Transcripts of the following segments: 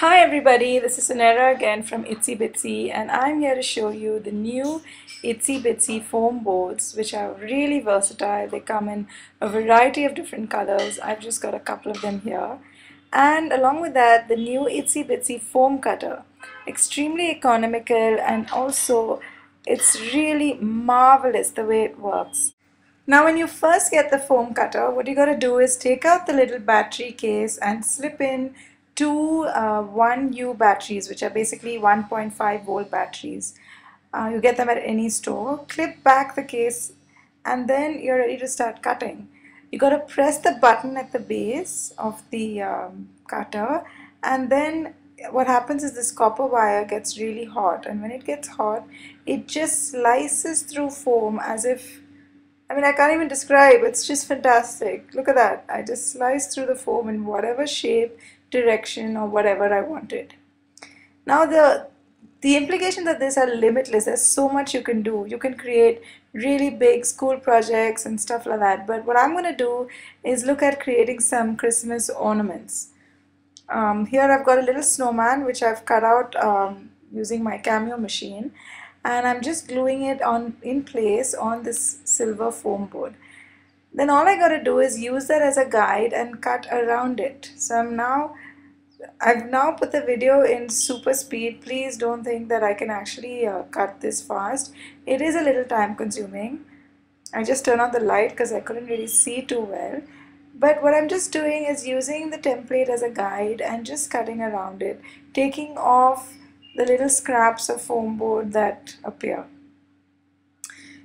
Hi everybody, this is Sunera again from Itsy Bitsy, and I'm here to show you the new Itsy Bitsy foam boards, which are really versatile. They come in a variety of different colors. I've just got a couple of them here. And along with that, the new Itsy Bitsy foam cutter. Extremely economical, and also it's really marvelous the way it works. Now when you first get the foam cutter, what you got to do is take out the little battery case and slip in two 1U batteries, which are basically 1.5 volt batteries. You get them at any store. Clip back the case and then you're ready to start cutting. You got to press the button at the base of the cutter, and then what happens is this copper wire gets really hot, and when it gets hot it just slices through foam as if, I mean, I can't even describe, it's just fantastic. Look at that, I just sliced through the foam in whatever shape, direction, or whatever I wanted. Now the implications of this are limitless. There's so much you can do. You can create really big school projects and stuff like that, but what I'm gonna do is look at creating some Christmas ornaments. Here I've got a little snowman which I've cut out using my Cameo machine, and I'm just gluing it on in place on this silver foam board. Then all I gotta do is use that as a guide and cut around it. So I've now put the video in super speed. Please don't think that I can actually cut this fast. It is a little time consuming. I just turned on the light because I couldn't really see too well. But what I'm just doing is using the template as a guide and just cutting around it, taking off the little scraps of foam board that appear.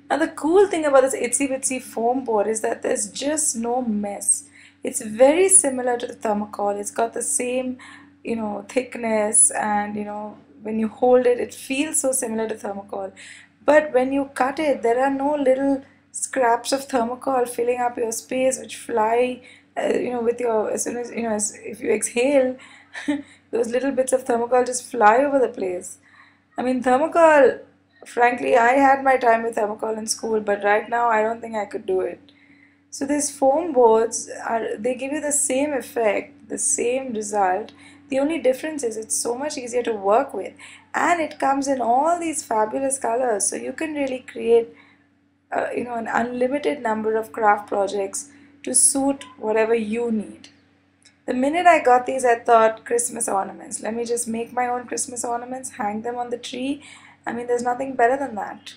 Now the cool thing about this Itsy Bitsy foam board is that there's just no mess. It's very similar to the thermocol. It's got the same, you know, thickness, and you know, when you hold it, it feels so similar to thermocol. But when you cut it, there are no little scraps of thermocol filling up your space, which fly, you know, with your, as soon as, you know, if you exhale, those little bits of thermocol just fly over the place. I mean, thermocol, frankly, I had my time with thermocol in school, but right now I don't think I could do it. So these foam boards, they give you the same effect, the same result. The only difference is it's so much easier to work with, and it comes in all these fabulous colors, so you can really create you know, an unlimited number of craft projects to suit whatever you need. The minute I got these, I thought Christmas ornaments. Let me just make my own Christmas ornaments, hang them on the tree. I mean, there's nothing better than that.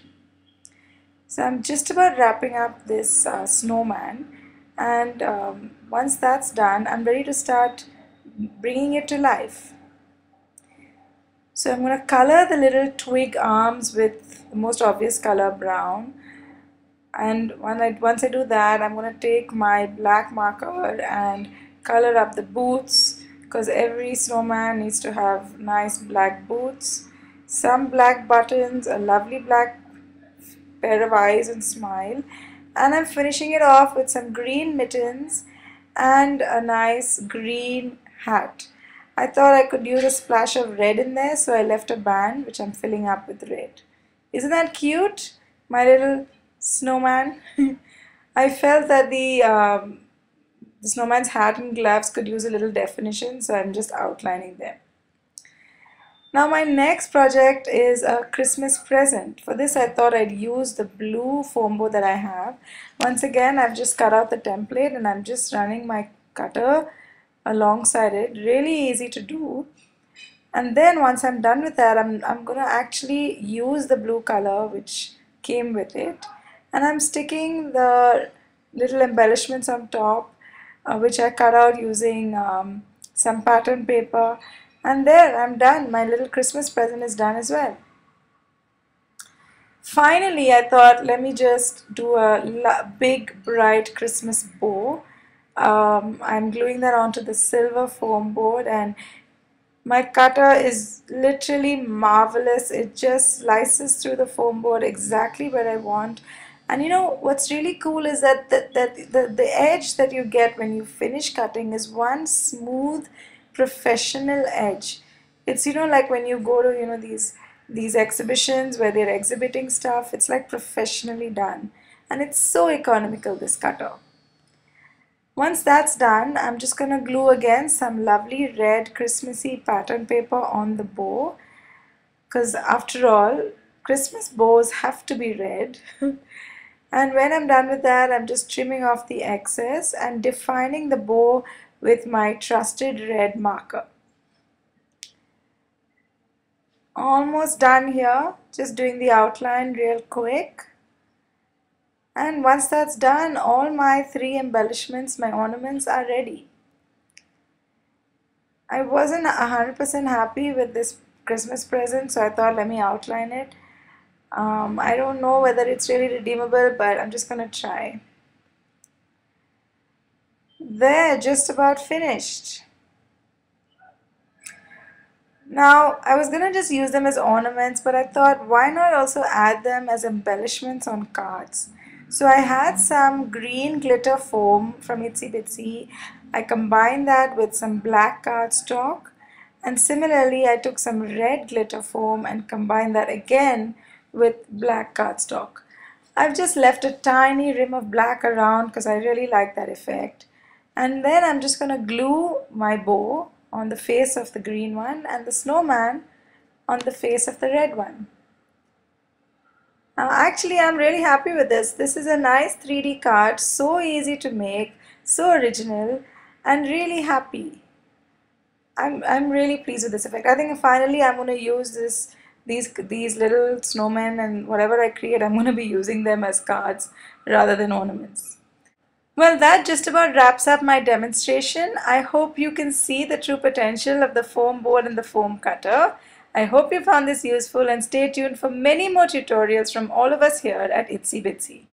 So I'm just about wrapping up this snowman, and once that's done, I'm ready to start bringing it to life. So I'm going to color the little twig arms with the most obvious color, brown, and once I do that, I'm going to take my black marker and color up the boots, because every snowman needs to have nice black boots. Some black buttons, a lovely black pair of eyes and smile, and I'm finishing it off with some green mittens and a nice green hat. I thought I could use a splash of red in there, so I left a band which I'm filling up with red. Isn't that cute, my little snowman? I felt that the snowman's hat and gloves could use a little definition, so I'm just outlining them. Now my next project is a Christmas present. For this, I thought I'd use the blue foam board that I have. Once again, I've just cut out the template and I'm just running my cutter alongside it. Really easy to do. And then once I'm done with that, I'm going to actually use the blue color which came with it. And I'm sticking the little embellishments on top, which I cut out using some pattern paper. And there, I'm done. My little Christmas present is done as well. Finally, I thought, let me just do a big bright Christmas bow. I'm gluing that onto the silver foam board, and my cutter is literally marvelous. It just slices through the foam board exactly where I want. And you know what's really cool is that the edge that you get when you finish cutting is one smooth professional edge. It's, you know, like when you go to, you know, these exhibitions where they're exhibiting stuff, it's like professionally done, and it's so economical, this cutter. Once that's done, I'm just going to glue again some lovely red Christmassy pattern paper on the bow, because after all, Christmas bows have to be red. And when I'm done with that, I'm just trimming off the excess and defining the bow with my trusted red marker. Almost done here, just doing the outline real quick. And once that's done, all my three embellishments, my ornaments, are ready. I wasn't 100% happy with this Christmas present, so I thought, let me outline it. I don't know whether it's really redeemable, but I'm just gonna try. There, just about finished. Now, I was gonna just use them as ornaments, but I thought, why not also add them as embellishments on cards? So I had some green glitter foam from Itsy Bitsy. I combined that with some black cardstock, and similarly I took some red glitter foam and combined that again with black cardstock. I've just left a tiny rim of black around because I really like that effect. And then I'm just going to glue my bow on the face of the green one and the snowman on the face of the red one. Actually, I'm really happy with this. This is a nice 3D card, so easy to make, so original, and really happy. I'm really pleased with this effect. I think finally I'm going to use these little snowmen and whatever I create, I'm going to be using them as cards rather than ornaments. Well, that just about wraps up my demonstration. I hope you can see the true potential of the foam board and the foam cutter. I hope you found this useful, and stay tuned for many more tutorials from all of us here at Itsy Bitsy.